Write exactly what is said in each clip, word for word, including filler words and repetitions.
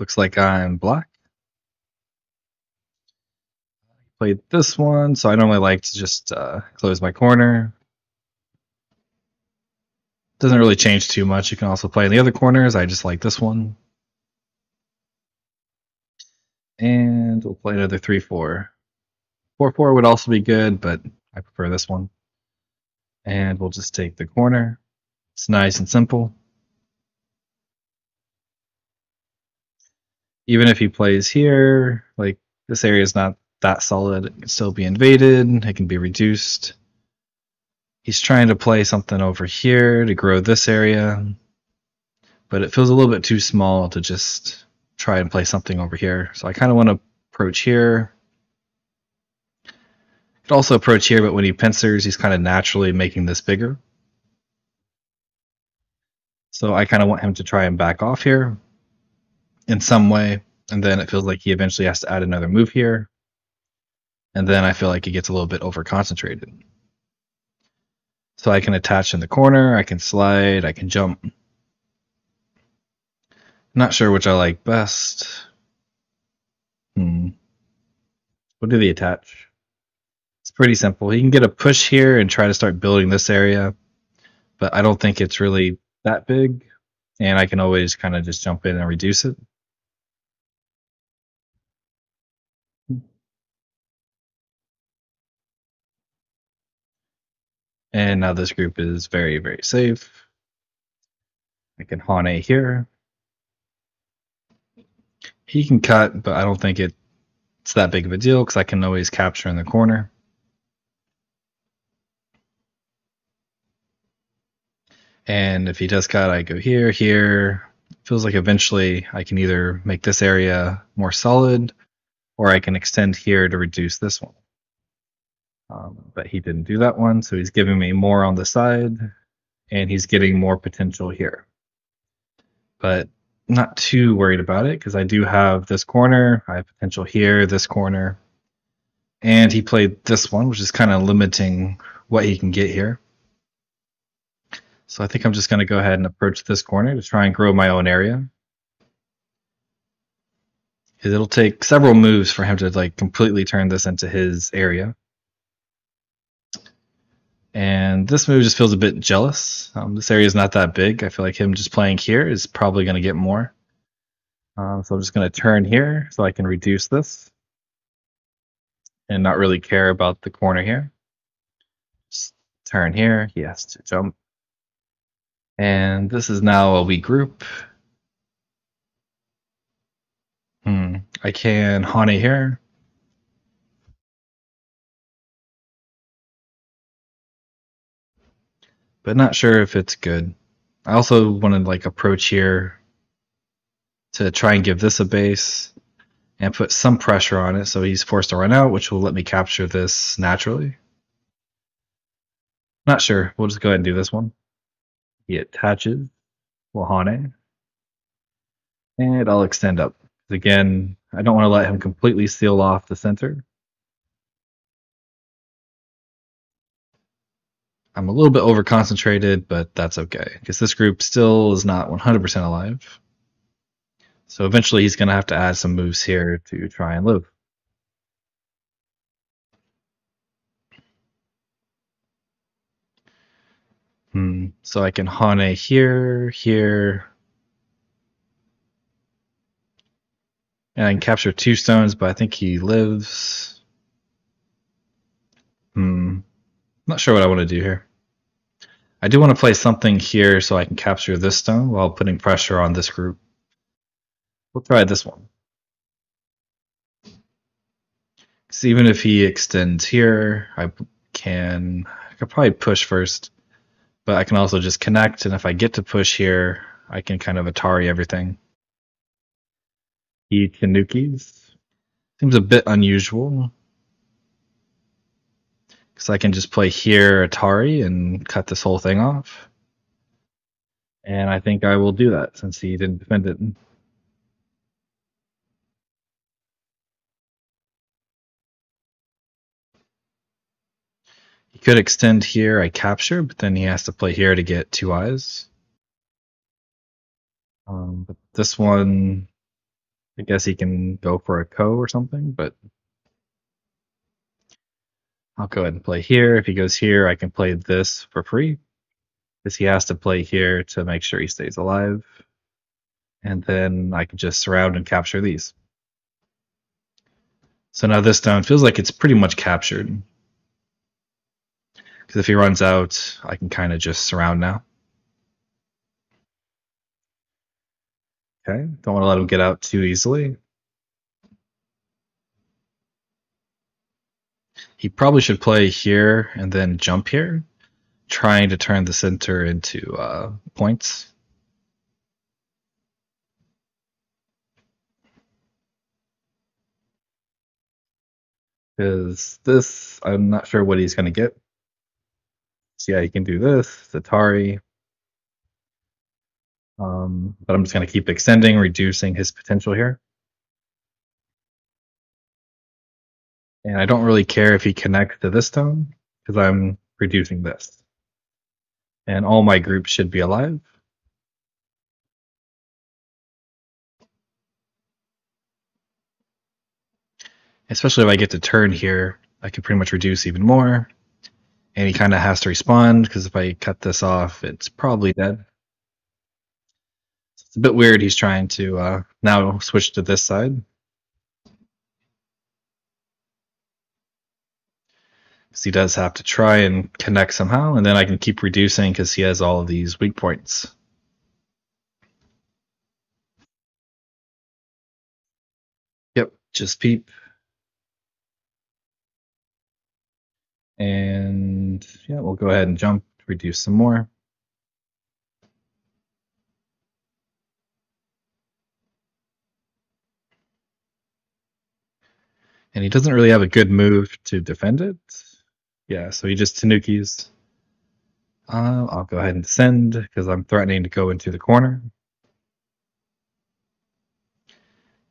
Looks like I'm black. Played this one, so I normally like to just uh, close my corner. Doesn't really change too much. You can also play in the other corners. I just like this one. And we'll play another three four. four four would also be good, but I prefer this one. And we'll just take the corner. It's nice and simple. Even if he plays here, like this area is not that solid, it can still be invaded, it can be reduced. He's trying to play something over here to grow this area, but it feels a little bit too small to just try and play something over here. So I kind of want to approach here. Could also approach here, but when he pincers, he's kind of naturally making this bigger. So I kind of want him to try and back off here in some way, and then it feels like he eventually has to add another move here. And then I feel like it gets a little bit over-concentrated. So I can attach in the corner, I can slide, I can jump. Not sure which I like best. Hmm. We'll do the attach. It's pretty simple. You can get a push here and try to start building this area, but I don't think it's really that big. And I can always kind of just jump in and reduce it. And now this group is very, very safe. I can pawn A here. He can cut, but I don't think it's that big of a deal because I can always capture in the corner. And if he does cut, I go here, here. Feels like eventually I can either make this area more solid or I can extend here to reduce this one. Um, but he didn't do that one, so he's giving me more on the side, and he's getting more potential here. But not too worried about it, because I do have this corner, I have potential here, this corner, and he played this one, which is kind of limiting what he can get here. So I think I'm just going to go ahead and approach this corner to try and grow my own area. Because it'll take several moves for him to like completely turn this into his area. And this move just feels a bit jealous. Um, this area is not that big. I feel like him just playing here is probably going to get more. Um, so I'm just going to turn here so I can reduce this. And not really care about the corner here. Just turn here. He has to jump. And this is now a weak group. Hmm. I can Hane here. But not sure if it's good. I also want to like approach here to try and give this a base and put some pressure on it so he's forced to run out, which will let me capture this naturally. Not sure. We'll just go ahead and do this one. He attaches Wahane. And I'll extend up. Again, I don't want to let him completely seal off the center. I'm a little bit over-concentrated, but that's okay, because this group still is not one hundred percent alive. So eventually he's going to have to add some moves here to try and live. Hmm. So I can Hane here, here. And I can capture two stones, but I think he lives. Hmm. Not sure what I want to do here. I do want to play something here so I can capture this stone while putting pressure on this group. We'll try this one. So even if he extends here, I can I could probably push first, but I can also just connect, and if I get to push here, I can kind of Atari everything. He Tanukis. Seems a bit unusual. So I can just play here Atari and cut this whole thing off. And I think I will do that since he didn't defend it. He could extend here, I capture, but then he has to play here to get two eyes. Um, but this one I guess he can go for a ko or something, but I'll go ahead and play here. If he goes here, I can play this for free, because he has to play here to make sure he stays alive. And then I can just surround and capture these. So now this stone feels like it's pretty much captured, because if he runs out, I can kind of just surround now. Okay, don't want to let him get out too easily. He probably should play here and then jump here, trying to turn the center into uh, points. Because this, I'm not sure what he's going to get. So yeah, he can do this, Atari. Um, but I'm just going to keep extending, reducing his potential here. And I don't really care if he connects to this stone, because I'm reducing this. And all my groups should be alive. Especially if I get to turn here, I can pretty much reduce even more. And he kind of has to respond, because if I cut this off, it's probably dead. It's a bit weird. He's trying to uh, now switch to this side. Because he does have to try and connect somehow, and then I can keep reducing because he has all of these weak points. Yep, just peep. And yeah, we'll go ahead and jump, reduce some more. And he doesn't really have a good move to defend it. Yeah, so he just Tanukis. Uh, I'll go ahead and descend because I'm threatening to go into the corner.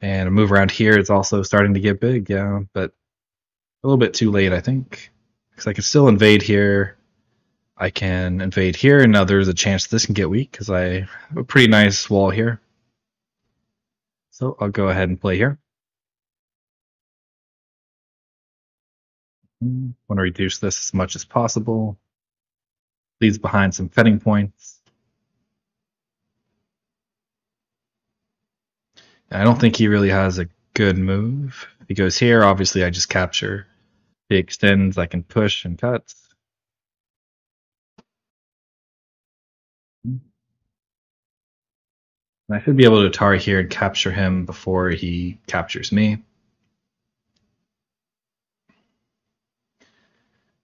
And a move around here is also starting to get big, yeah, but a little bit too late, I think. Because I can still invade here. I can invade here, and now there's a chance this can get weak because I have a pretty nice wall here. So I'll go ahead and play here. I want to reduce this as much as possible. Leaves behind some fetting points. And I don't think he really has a good move. If he goes here, obviously I just capture. If he extends, I can push and cut. And I should be able to tar here and capture him before he captures me.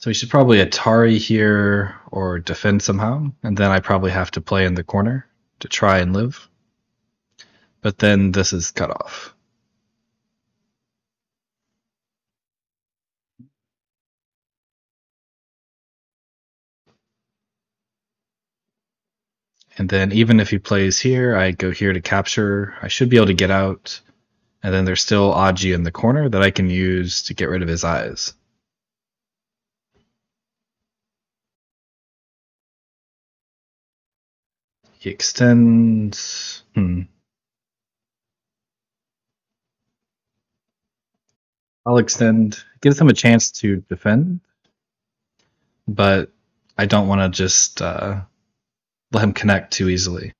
So he should probably Atari here or defend somehow, and then I probably have to play in the corner to try and live. But then this is cut off. And then even if he plays here, I go here to capture. I should be able to get out. And then there's still Aji in the corner that I can use to get rid of his eyes. He extends. Hmm. I'll extend. Gives him a chance to defend, but I don't want to just uh, let him connect too easily.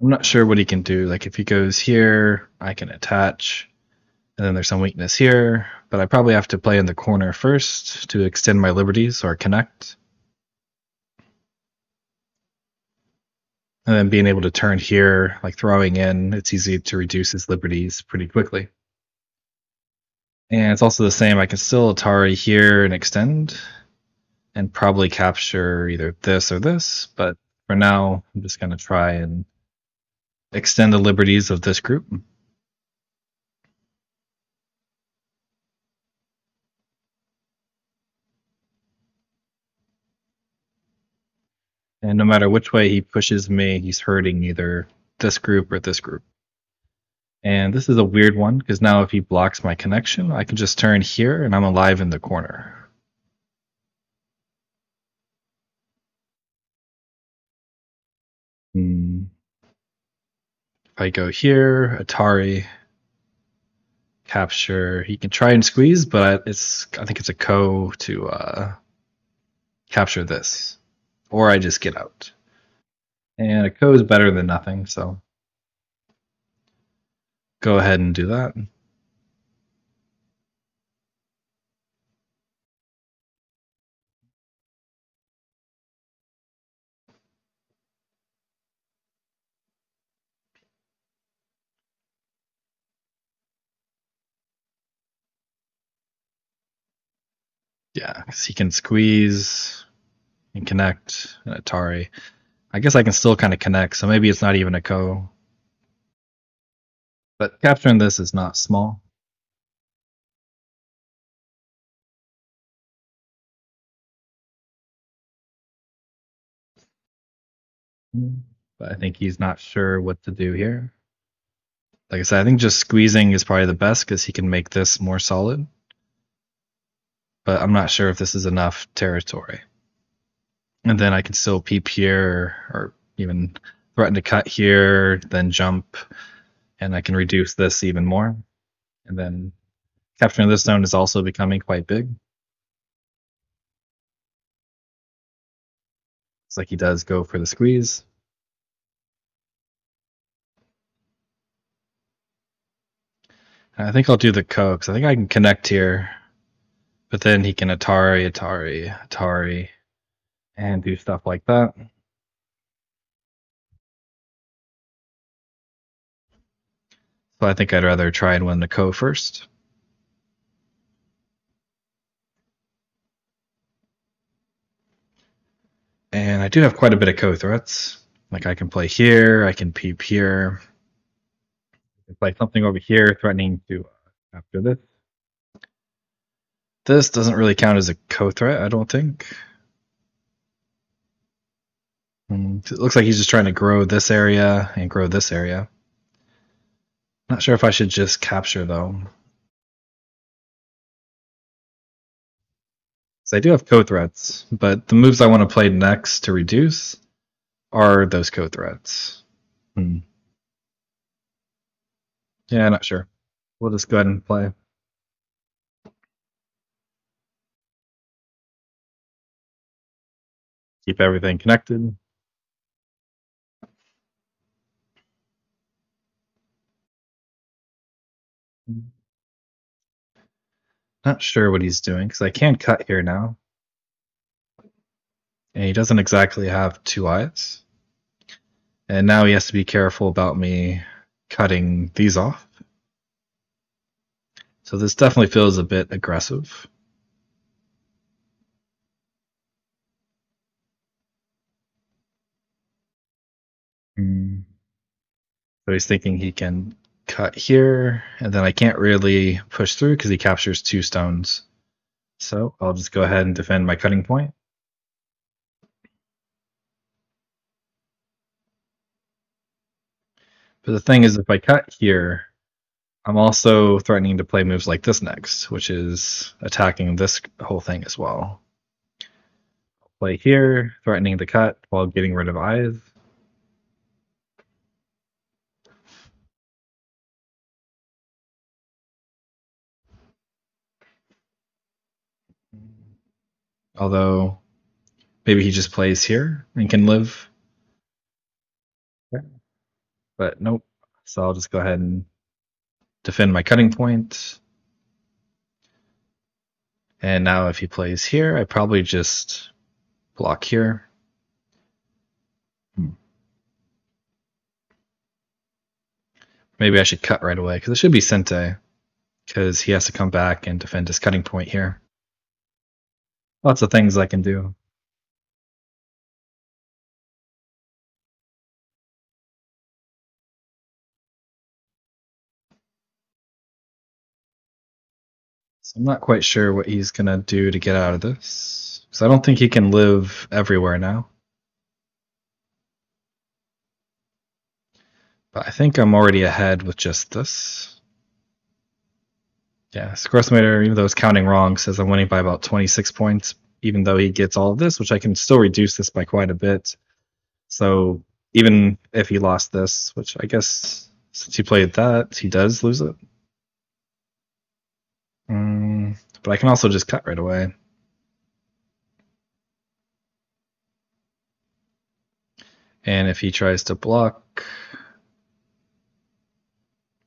I'm not sure what he can do. Like if he goes here, I can attach, and then there's some weakness here. But I probably have to play in the corner first to extend my liberties or connect. And then being able to turn here, like throwing in, it's easy to reduce his liberties pretty quickly. And it's also the same, I can still Atari here and extend, and probably capture either this or this, but for now, I'm just going to try and extend the liberties of this group. And no matter which way he pushes me, he's hurting either this group or this group. And this is a weird one, because now if he blocks my connection, I can just turn here, and I'm alive in the corner. Hmm. If I go here, Atari, capture, he can try and squeeze, but it's I think it's a co to uh, capture this. Or I just get out. And a co is better than nothing, so go ahead and do that. Yeah, because he can squeeze and connect an Atari. I guess I can still kind of connect, so maybe it's not even a co. But capturing this is not small. But I think he's not sure what to do here. Like I said, I think just squeezing is probably the best because he can make this more solid. But I'm not sure if this is enough territory. And then I can still peep here, or even threaten to cut here, then jump, and I can reduce this even more. And then capturing this zone is also becoming quite big. It's like he does go for the squeeze. And I think I'll do the co, because I think I can connect here. But then he can Atari, Atari, Atari, and do stuff like that. So I think I'd rather try and win the co first. And I do have quite a bit of co threats. Like I can play here, I can peep here. I can play something over here threatening to uh, after this. This doesn't really count as a co-threat, I don't think. It looks like he's just trying to grow this area and grow this area. Not sure if I should just capture, though. So I do have co-threats, but the moves I want to play next to reduce are those co-threats. Hmm. Yeah, not sure. We'll just go ahead and play. Keep everything connected. Not sure what he's doing, because I can cut here now. And he doesn't exactly have two eyes. And now he has to be careful about me cutting these off. So this definitely feels a bit aggressive. So he's thinking he can cut here, and then I can't really push through because he captures two stones. So I'll just go ahead and defend my cutting point. But the thing is, if I cut here, I'm also threatening to play moves like this next, which is attacking this whole thing as well. I'll play here, threatening the cut while getting rid of eyes. Although, maybe he just plays here and can live. Okay. But nope. So I'll just go ahead and defend my cutting point. And now if he plays here, I probably just block here. Hmm. Maybe I should cut right away, because it should be sente, because he has to come back and defend his cutting point here. Lots of things I can do. So I'm not quite sure what he's going to do to get out of this. So I don't think he can live everywhere now. But I think I'm already ahead with just this. Yeah, Scoresmeter, even though it's counting wrong, says I'm winning by about twenty-six points, even though he gets all of this, which I can still reduce this by quite a bit. So even if he lost this, which I guess since he played that, he does lose it. Mm, but I can also just cut right away. And if he tries to block,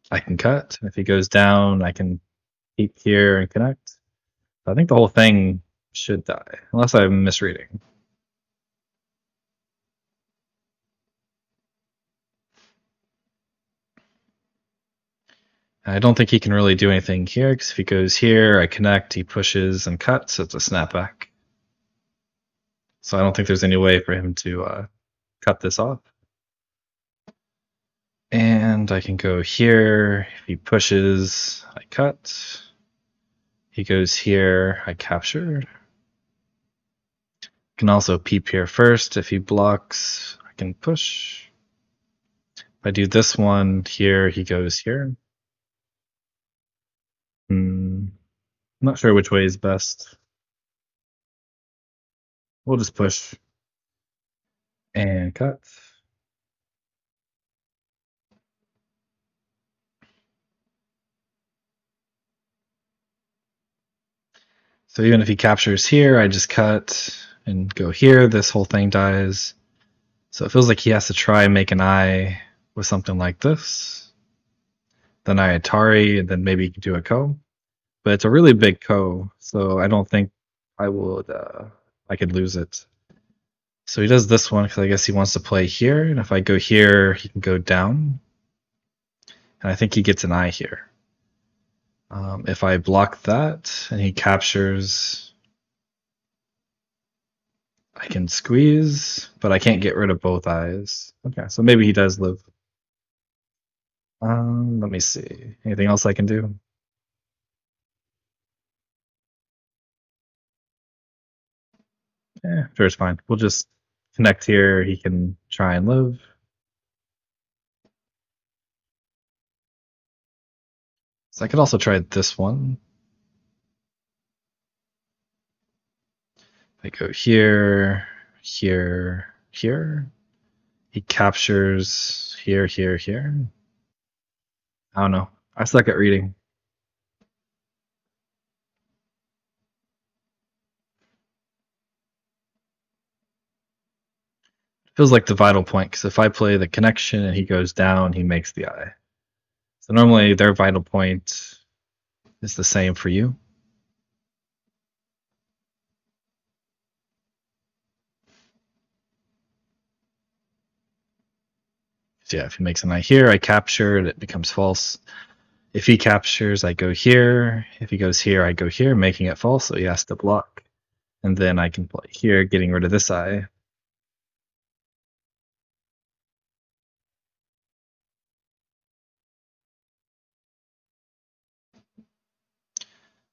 I can cut. If he goes down, I can peek here and connect. I think the whole thing should die, unless I'm misreading. I don't think he can really do anything here, because if he goes here, I connect, he pushes and cuts, so it's a snapback. So I don't think there's any way for him to uh, cut this off. And I can go here, if he pushes, I cut. He goes here, I capture. Can also peep here first, if he blocks, I can push. If I do this one here, he goes here. Hmm. I'm not sure which way is best. We'll just push and cut. So even if he captures here, I just cut and go here. This whole thing dies. So it feels like he has to try and make an eye with something like this. Then I Atari, and then maybe you can do a ko. But it's a really big ko, so I don't think I would uh, I could lose it. So he does this one because I guess he wants to play here, and if I go here, he can go down. And I think he gets an eye here. Um, if I block that and he captures, I can squeeze, but I can't get rid of both eyes. Okay, so maybe he does live. Um, let me see. Anything else I can do? Yeah, sure, it's fine. We'll just connect here. He can try and live. So I could also try this one. I go here, here, here. He captures here, here, here. I don't know. I suck at reading. It feels like the vital point, because if I play the connection and he goes down, he makes the eye. So normally their vital point is the same for you. So yeah, if he makes an eye here, I capture it, it becomes false. If he captures, I go here. If he goes here, I go here, making it false, so he has to block. And then I can play here, getting rid of this eye.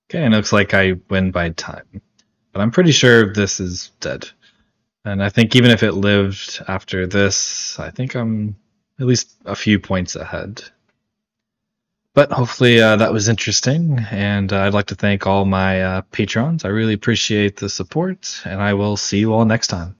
Okay, and it looks like I win by time. But I'm pretty sure this is dead. And I think even if it lived after this, I think I'm at least a few points ahead. But hopefully uh, that was interesting, and uh, I'd like to thank all my uh, patrons. I really appreciate the support, and I will see you all next time.